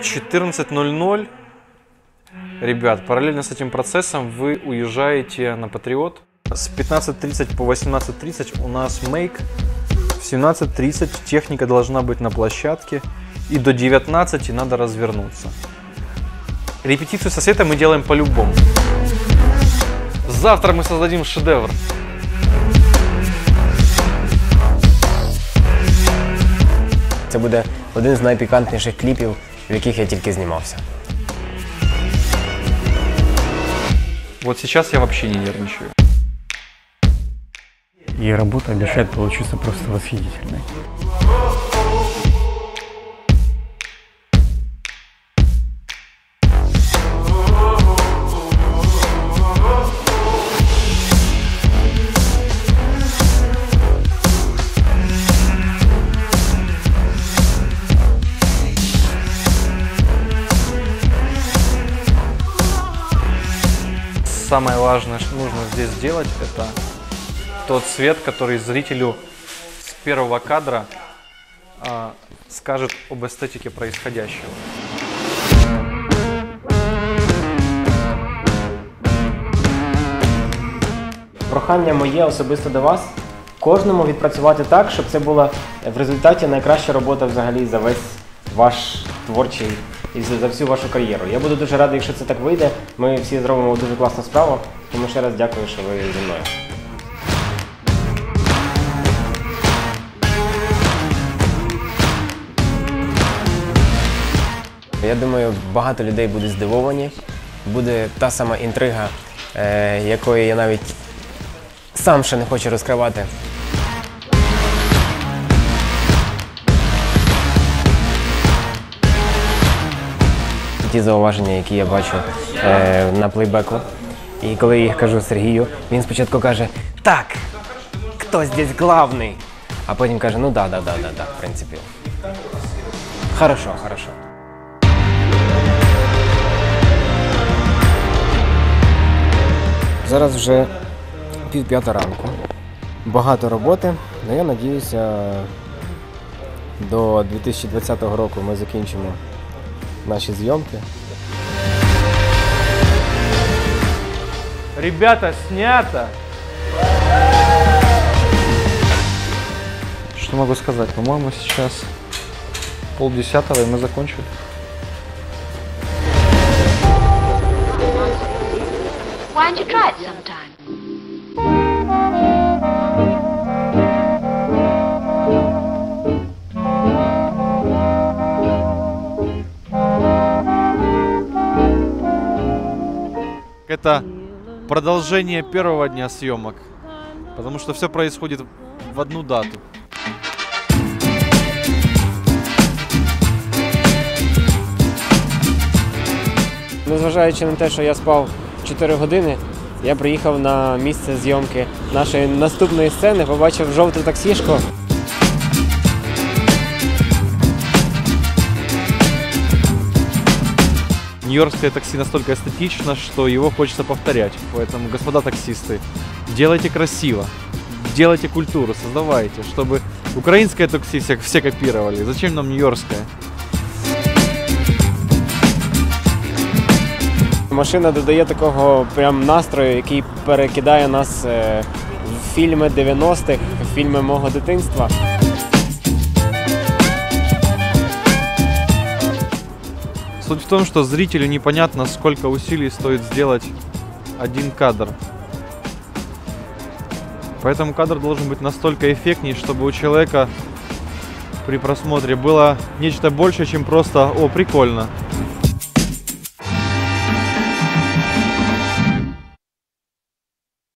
в 14:00, ребят, параллельно с этим процессом вы уезжаете на Патриот. С 15:30 по 18:30 у нас мейк, в 17:30 техника должна быть на площадке, и до 19:00 надо развернуться. Репетицию со Светой мы делаем по-любому. Завтра мы создадим шедевр. Це буде один з найпікантніших кліпів, в яких я тільки знімався. Вот сейчас я вообще не нервничаю. И работа обещает получиться просто восхитительной. Самое важное, что нужно здесь сделать, это тот цвет, который зрителю с первого кадра скажет об эстетике происходящего. Прохання моє особисто до вас, кожному відпрацювати так, щоб це була в результаті найкраща робота взагалі за весь ваш творчий і за всю вашу кар'єру. Я буду дуже радий, якщо це так вийде. Ми всі зробимо дуже класну справу. Тому ще раз дякую, що ви зі мною. Я думаю, багато людей буде здивовані. Буде та сама інтрига, якої я навіть сам ще не хочу розкривати. Ті зауваження, які я бачу на плейбеку. І коли я їх кажу Сергію, він спочатку каже: «Так, хто здесь главний?» А потім каже: «Ну да, в принципі. Хорошо. Зараз вже 4:30 ранку. Багато роботи, але я надіюся, до 2020 року ми закінчимо наши съемки. Ребята, снято! Что могу сказать? По-моему, сейчас 9:30, и мы закончили. Это продолжение первого дня съемок, потому что все происходит в одну дату. Незважаючи на те, що я спав 4 години, я приїхав на місце зйомки нашої наступної сцени, побачив жовту таксішку. Нью-Йоркское такси настолько эстетично, что его хочется повторять. Поэтому, господа таксисты, делайте красиво, делайте культуру, создавайте, чтобы украинское такси все копировали. Зачем нам нью-йоркское? Машина додає такого прям настрою, який перекидає нас в фільми 90-х, в фільми мого дитинства. Суть в том, что зрителю непонятно, сколько усилий стоит сделать один кадр. Поэтому кадр должен быть настолько эффектней, чтобы у человека при просмотре было нечто большее, чем просто «О, прикольно».